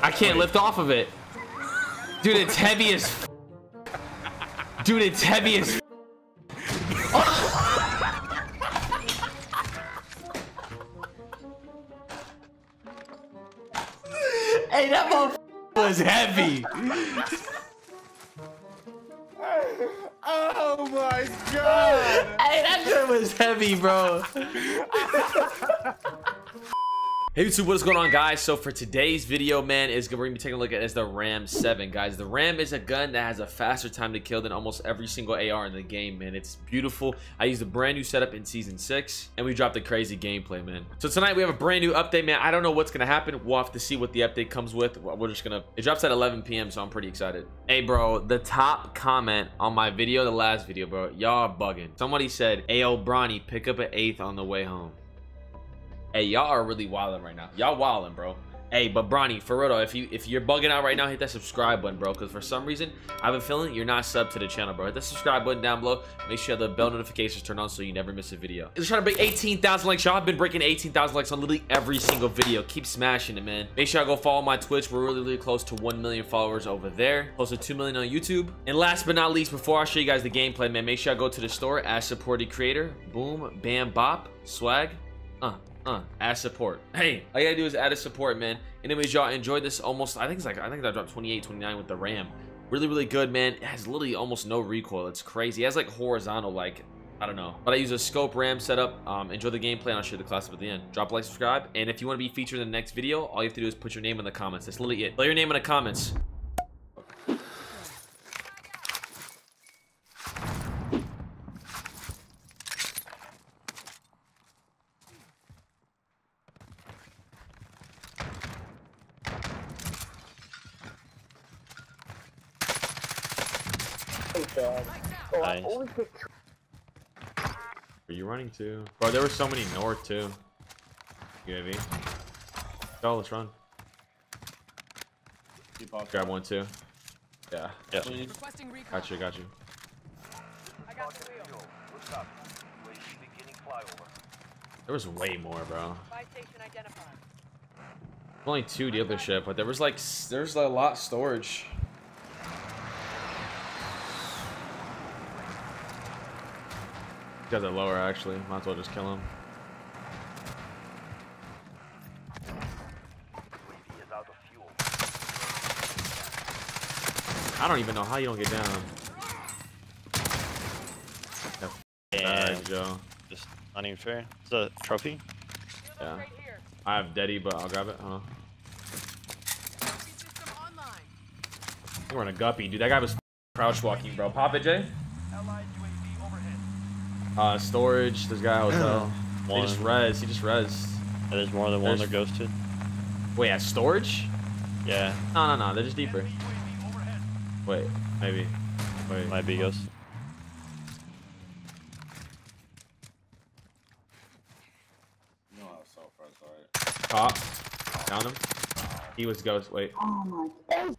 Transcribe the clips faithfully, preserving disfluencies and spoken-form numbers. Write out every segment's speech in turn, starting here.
I can't lift off of it. Dude, it's heavy as f Dude, it's heavy as f Hey, that motherfucker was heavy. Oh my god! Hey, that shit was heavy, bro. Hey YouTube, what's going on, guys? So for today's video, man, is we're gonna be taking a look at is the RAM seven, guys. The RAM is a gun that has a faster time to kill than almost every single A R in the game, man. It's beautiful. I used a brand new setup in season six, and we dropped a crazy gameplay, man. So tonight we have a brand new update, man. I don't know what's gonna happen. We'll have to see what the update comes with. We're just gonna. It drops at eleven p m, so I'm pretty excited. Hey, bro, the top comment on my video, the last video, bro, y'all are bugging. Somebody said, "Ayo, Bronny, pick up an eighth on the way home." Hey, y'all are really wildin' right now. Y'all wildin', bro. Hey, but Bronny, for real though, if you if you're bugging out right now, hit that subscribe button, bro. Cause for some reason, I've been feeling you're not subbed to the channel, bro. Hit that subscribe button down below. Make sure the bell notifications turn on so you never miss a video. Just trying to break eighteen thousand likes. Y'all have been breaking eighteen thousand likes on literally every single video. Keep smashing it, man. Make sure I go follow my Twitch. We're really, really close to one million followers over there. Close to two million on YouTube. And last but not least, before I show you guys the gameplay, man, make sure I go to the store as supported creator. Boom, bam, bop, swag. Uh, uh, add support. Hey, all you gotta do is add a support, man. Anyways, y'all enjoy this almost, I think it's like, I think I dropped twenty-eight, twenty-nine with the RAM. Really, really good, man. It has literally almost no recoil. It's crazy. It has like horizontal, like, I don't know. But I use a scope RAM setup. Um, enjoy the gameplay, and I'll share the class up at the end. Drop a like, subscribe. And if you want to be featured in the next video, all you have to do is put your name in the comments. That's literally it. Put your name in the comments. Nice. Where are you running to? Bro, there were so many north too. U A V. Oh, let's run. Grab one too. Yeah. Yep. Got you, got you. I got the wheel. There was way more, bro. Only two dealership, but there was like there's a lot storage. These guys are lower actually. Might as well just kill him. I don't even know how you don't get down. Yeah, Joe. Just not even fair. It's a trophy. Yeah. Right, I have Deddy, but I'll grab it. Huh? We're in a guppy, dude. That guy was crouch walking, bro. Pop it, Jay. Uh, storage, this guy hotel. One. He just res, he just res. Yeah, there's more than one they're ghosted. Wait, at storage? Yeah. No, no, no, they're just deeper. Wait, maybe. Wait. Might be ghost. You know how so far, sorry. Top. Down him. He was ghost, wait. Oh my god.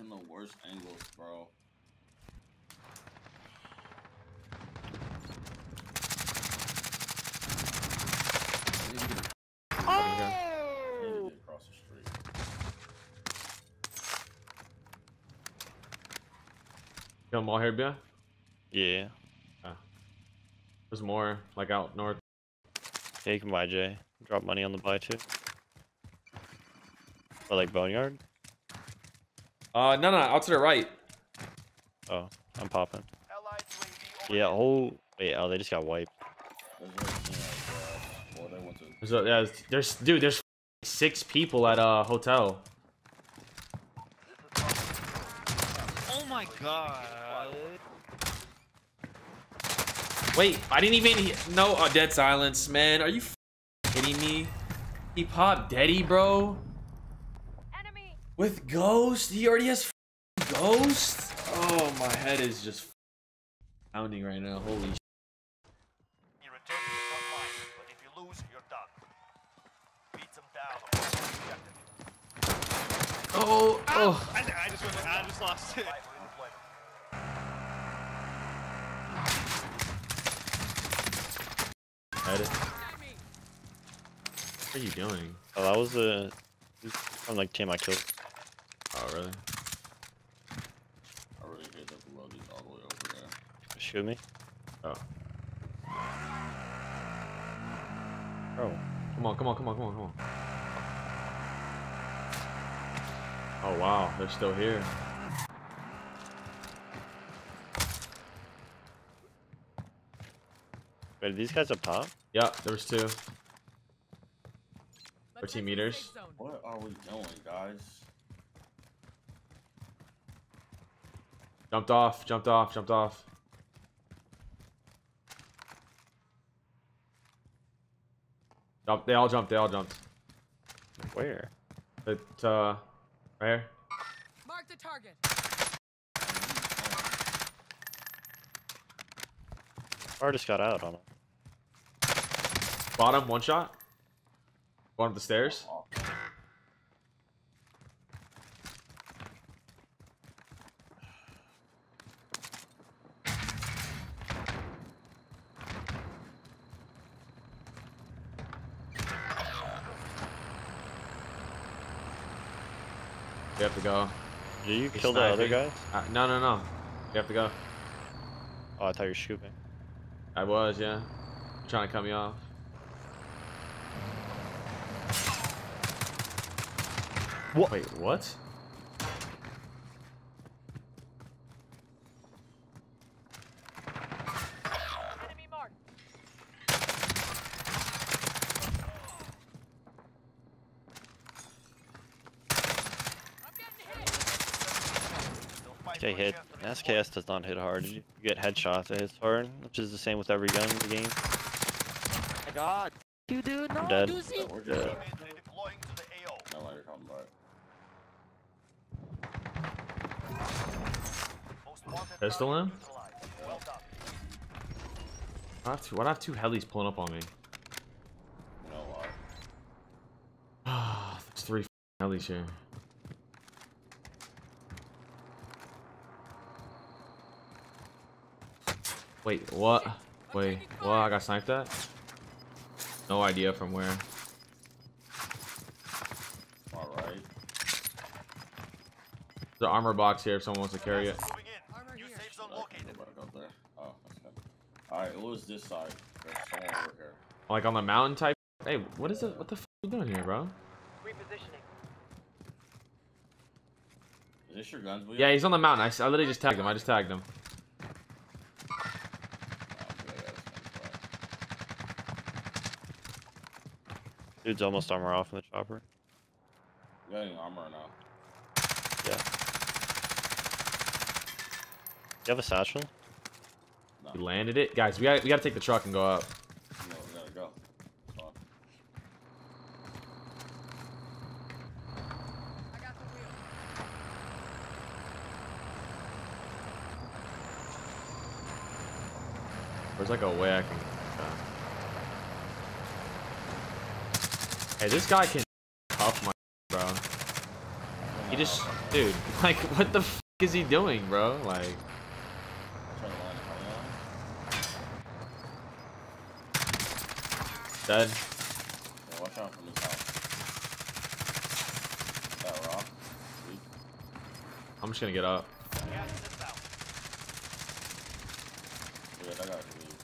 In the worst angles, bro. Oh! Across the street. Kill them all here, Bia? Yeah. Uh, there's more, like out north. Yeah, you can buy Jay. Drop money on the buy too. Or like Boneyard? Uh, no, no, out to the right. Oh, I'm popping. Yeah, oh, wait, oh, they just got wiped. So, yeah, there's, dude, there's six people at a uh, hotel. Oh my god. Wait, I didn't even hear, no, oh, dead silence, man. Are you kidding me? He popped Deddy, bro. With ghost, he already has ghost. Oh, my head is just pounding right now. Holy. You're but if you lose, you're done. Beat them down. Oh, oh! I, I just, I just lost it. dead. What are you doing? Oh, that was the uh, like team I killed. Oh really? I really hate that the load is all the way over there. Shoot me? Oh. Bro, come on, come on, come on, come on, come on. Oh wow, they're still here. Wait, are these guys up top? Yeah, there was two. fourteen meters. What are we doing, guys? Jumped off, jumped off, jumped off. Jump, they all jumped, they all jumped. Where? It, uh, right here. Mark the target. I just got out on him. Bottom, one shot. Bottom of the stairs. We have to go. Did you kill the other guy? Uh, no, no, no. We have to go. Oh, I thought you were shooting. I was, yeah. You're trying to cut me off. What? Wait, what? Enemy marked. Okay, hit. S K S does not hit hard. You get headshots, it hits hard, which is the same with every gun in the game. Oh my god. You dude, no, I'm dead. No, we're dead. Pistol him? I have two, I have two helis pulling up on me. Ah, there's three helis here. Wait, what? Wait, what? I got sniped at? No idea from where. Alright. There's an armor box here if someone wants to carry it. Alright, what was this side? There's someone over here. Like on the mountain type? Hey, what is it? What the f are you doing here, bro? Repositioning. Is this your guns? Yeah, he's on the mountain. I, I literally just tagged him. I just tagged him. Dude's almost armor off in the chopper. You got any armor or not? Yeah. You have a satchel? No. You landed it? Guys, we gotta, we gotta take the truck and go up. No, we gotta go. Fuck. I got the wheel. There's like a way I can... Hey, this guy can off my bro. He just, dude, like, what the f is he doing, bro? Like, dead. Yeah, watch out from this house. That rock. I'm just gonna get up. Dude, I gotta leave.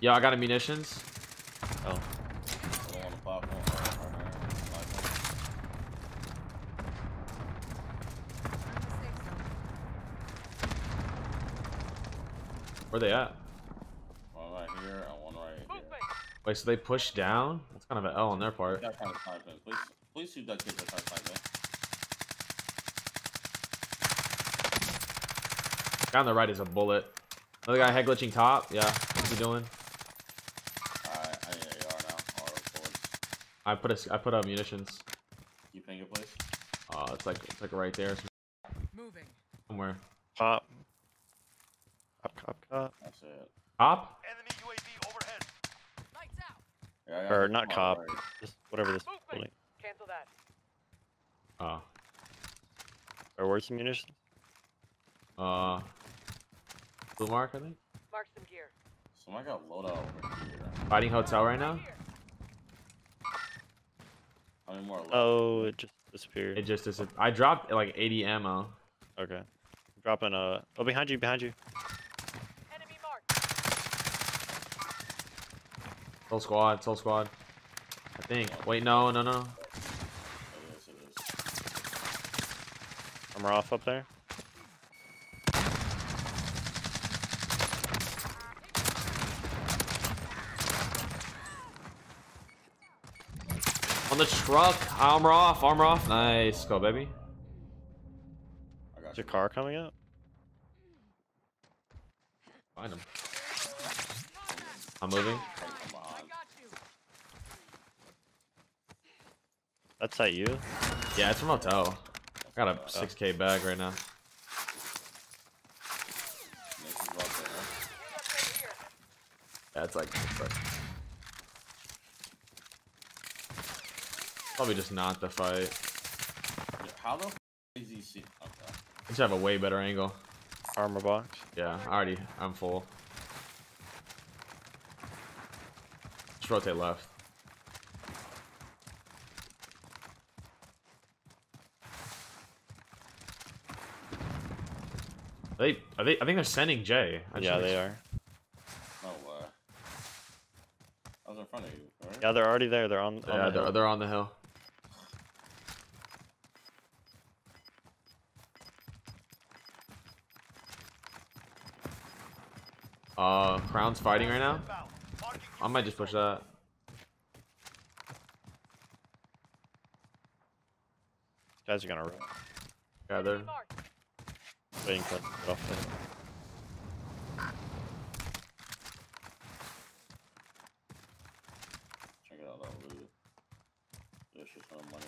Yeah, I got munitions. Oh. Where they at? One right here and one right here. Wait, so they push down? That's kind of an L on their part. That kind of time, please, please shoot that kid that time, man. Guy on the right is a bullet. Another guy head glitching top. Yeah, what's he doing? Alright, I need A R now. All right, bullets. I put a I put up munitions. You ping it, please. Uh, it's like it's like right there. Moving. Somewhere. Pop. Cop, cop. That's it. Cop? Enemy U A V overhead. Lights out. Yeah, yeah, or not cop. Right. Just whatever this Movement. Building. Cancel that. Oh. Or where's the munitions? Uh. Blue mark, I think. Mark some gear. Someone got loadout over here. Fighting hotel right now? How many more left? Oh, it just disappeared. It just disappeared. I dropped like eighty ammo. Okay. Dropping a. Oh, behind you, behind you. Enemy marked. Soul squad, soul squad. I think. Wait, no, no, no. I'm off up there. On the truck, armor off, armor off. Nice, go baby. I got Is your car coming up? Find him. I'm moving. That's at you? Yeah, it's from hotel. I got a oh. six K bag right now. That's yeah, like. It's like... Probably just not the fight. How the f is he see? Okay. I should have a way better angle. Armor box? Yeah, I already. I'm full. Just rotate left. Are they, are they, I think they're sending Jay. I yeah, they are. Oh, uh. I was in front of you, right? Yeah, they're already there. They're on, on yeah, the they're, hill. They're on the hill. Uh, Crown's fighting right now. I might just push that. Guys are gonna run. Yeah, they're. Waiting for it off there. Check it out, that loot. There's just no money.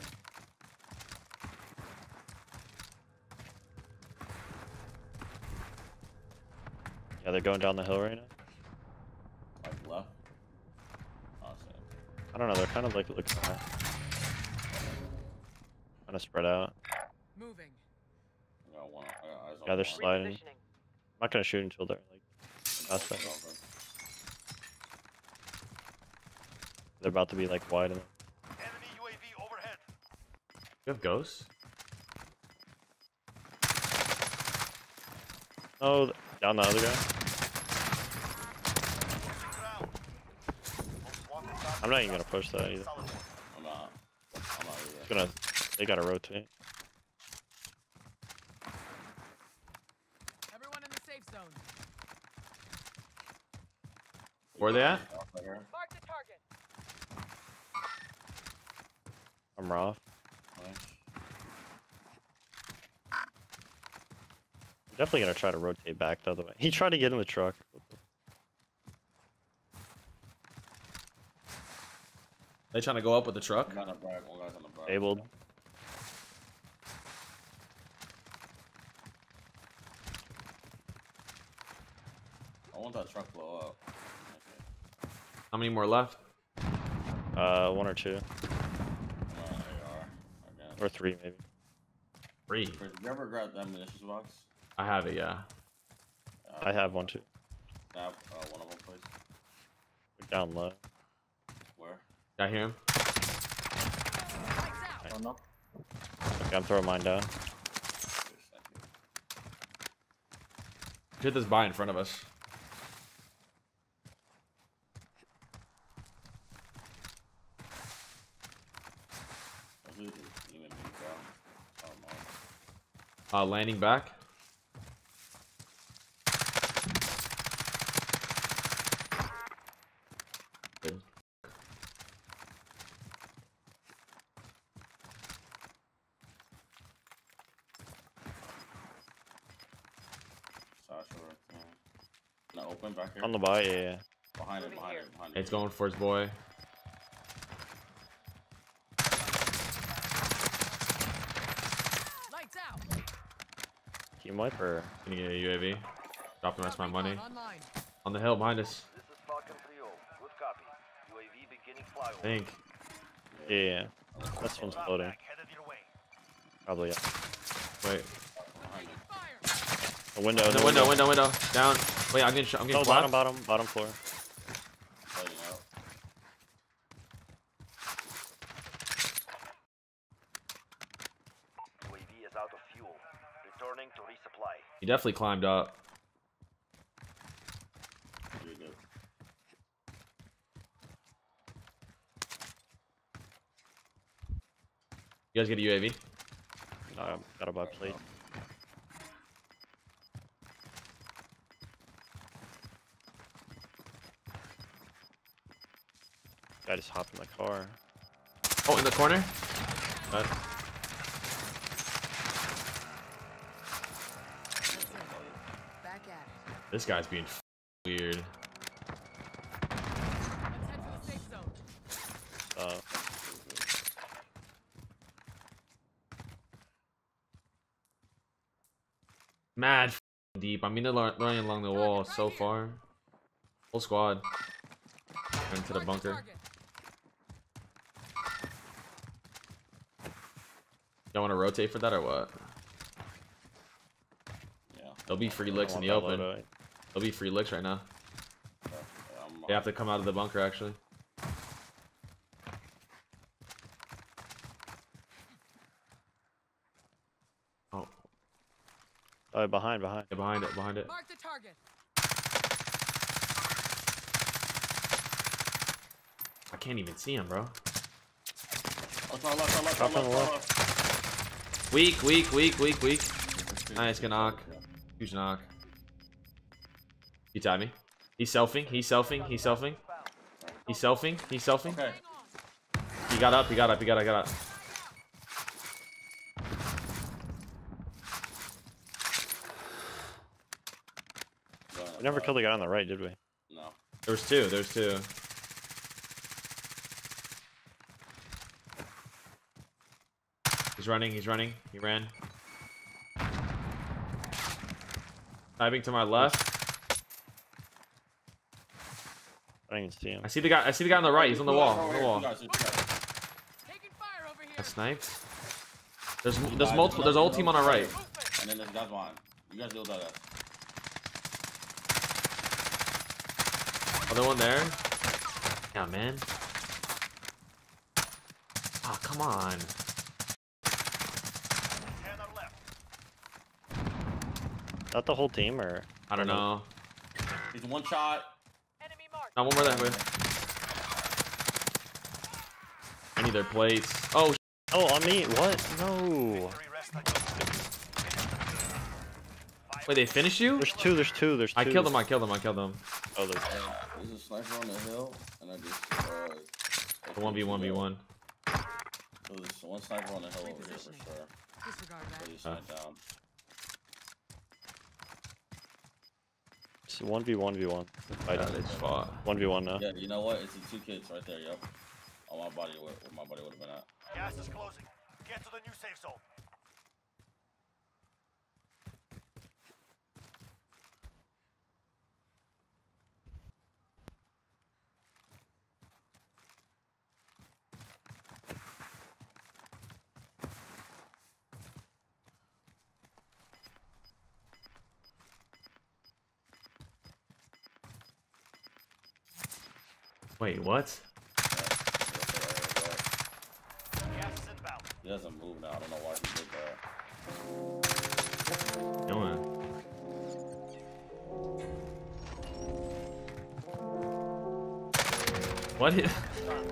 Yeah, they're going down the hill right now. Like left? Awesome. I don't know, they're kind of like looking at kind of spread out. Moving. Yeah, they're sliding. I'm not gonna shoot until they're like past that. They're about to be like wide. Enemy U A V overhead. You have ghosts? Oh, down the other guy. I'm not even gonna push that either. I'm not. I'm not either. It's gonna. They gotta rotate. Where they at? Mark the target. I'm raw. I'm definitely gonna try to rotate back the other way. He tried to get in the truck. They trying to go up with the truck? Abled. I want that truck blow up. How many more left? Uh, one or two. Uh, are. Or three, maybe. Three. Did you ever grab that munitions box? I have it, yeah. Uh, I have one, too. I have uh, one of them, please. We're down low. Where? Did I hear him? Right. Oh, no. Okay, I'm throwing mine down. Get this by in front of us. Uh, landing back. Good. Open back here. On the buy, yeah, yeah. Behind it, behind it, behind it. It's going for his boy. Team wipe or can you get a U A V? Drop the rest of my money. Online. On the hill behind us. This is good copy. U A V beginning flyover. I think. Yeah, yeah. This one's floating. Probably, yeah. Wait. The window. The window, window, window. Down. Wait, I'm getting shot. I'm getting shot. Oh, bottom, bottom, bottom floor. out of fuel. Returning to resupply. He definitely climbed up. You guys get a U A V? No, I gotta buy a plate. I just hopped in my car. Oh, in the corner? Nice. This guy's being f weird. Uh, mad f deep. I mean, they're running along the wall so far. Whole squad. Into the bunker. Y'all want to rotate for that or what? Yeah. There'll be free licks in the open. There'll be free licks right now. Yeah, they have to come out of the bunker actually. Oh. Oh, behind, behind. Yeah, behind it, behind it. Mark the target. I can't even see him, bro. Weak, weak, weak, weak, weak. Nice, good knock. Huge knock. You tied me. He's selfing, he's selfing, he's selfing. He's selfing, he's selfing. Okay. He got up, he got up, he got up, he got up. We never killed the guy on the right, did we? No. There's two, there's two. He's running, he's running, he ran. Diving to my left. I didn't even see him. I see the guy, I see the guy on the right, he's on the wall. On the wall. I sniped. There's there's multiple there's old team on our right. And then there's that one. You guys deal with that. Other one there. Yeah, man. Oh, come on. Not the whole team, or I don't know. He's one shot. Enemy mark. Not one more that way. I need their plates. Oh, oh, on me. What? No. Wait, they finish you? There's two. There's two. There's two. I killed them. I killed them. I killed them. Oh, there's two. There's a sniper on the hill, and I just. Uh, the one v one v one. There's one sniper on the hill over here for sure. Disregard that. Just went down. It's one v one v one. I know, they just fought. one v one now. Yeah, you know what? It's the two kids right there, yep. Oh, my body, where my body would have been at. Gas is closing. Get to the new safe zone. Wait, what? He doesn't move now. I don't know why he did that. Come on. What? Did,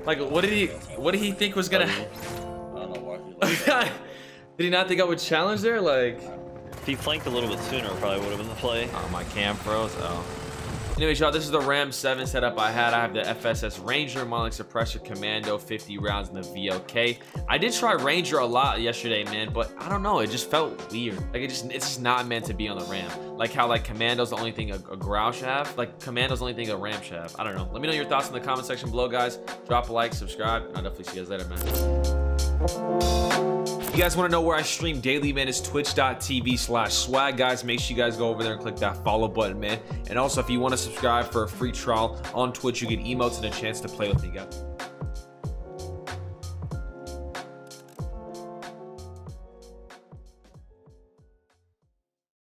like, what did he? What did he think was gonna? I don't know why he left that. Did he not think I would challenge there? Like, if he flanked a little bit sooner, probably would have been the play. Oh, my cam froze. Oh. Anyways, y'all, this is the RAM seven setup I had. I have the F S S Ranger, Monolink Suppressor, Commando, fifty rounds, and the V L K. I did try Ranger a lot yesterday, man, but I don't know. It just felt weird. Like, it just it's just not meant to be on the RAM. Like how, like, Commando's the only thing a, a Growl should have. Like, Commando's the only thing a RAM should have. I don't know. Let me know your thoughts in the comment section below, guys. Drop a like, subscribe, and I'll definitely see you guys later, man. If you guys want to know where I stream daily, man, it's twitch dot t v slash swagg, guys. Make sure you guys go over there and click that follow button, man. And also, if you want to subscribe for a free trial on Twitch, you get emotes and a chance to play with me, guys.